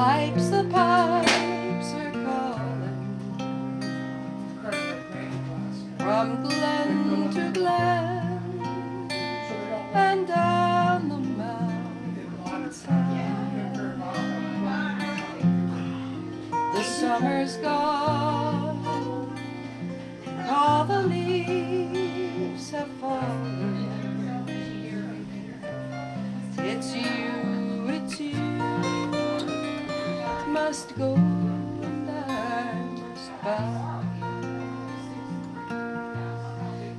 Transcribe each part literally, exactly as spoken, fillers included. pipes, the pipes are calling from glen to glen and down the mountainside. The summer's gone, all the leaves have fallen. It's you, it's you, must go and I must bow.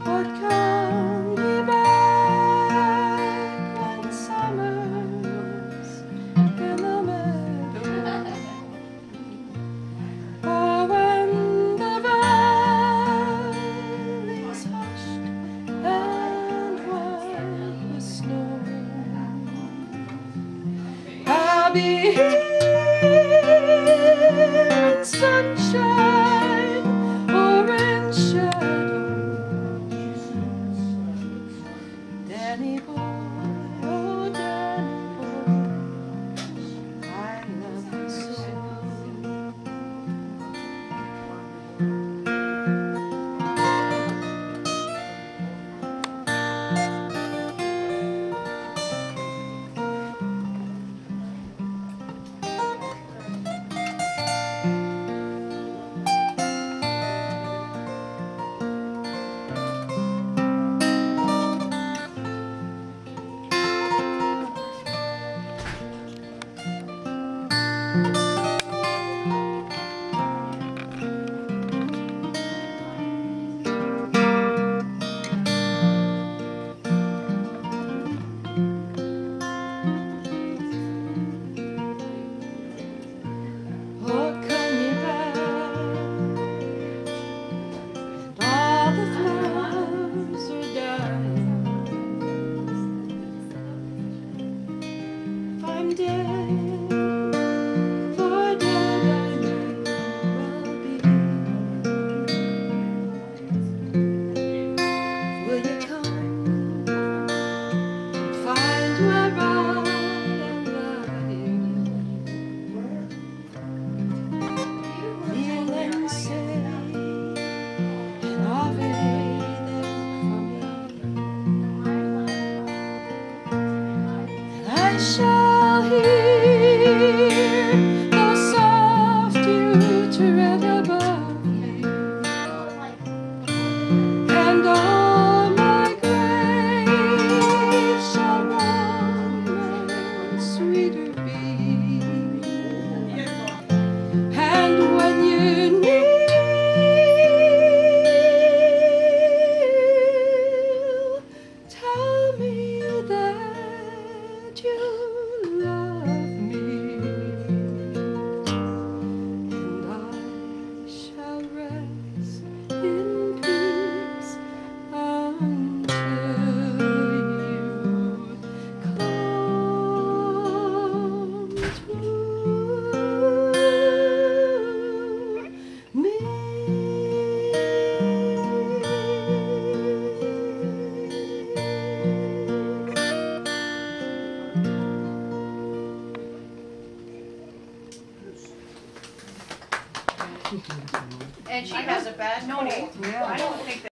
But come be back when summer's in the meadow, or when the valley's hushed and white with snow. I'll be here in sunshine or in shadow. Danny Boy, oh Danny Boy, I love you so. Shall hear the soft uterine above me, and all my grave shall warmer and sweeter be. And when you kneel, tell me that you love me, and I shall rest in peace until you come to me. And she has a bad cold. Yeah. I don't think that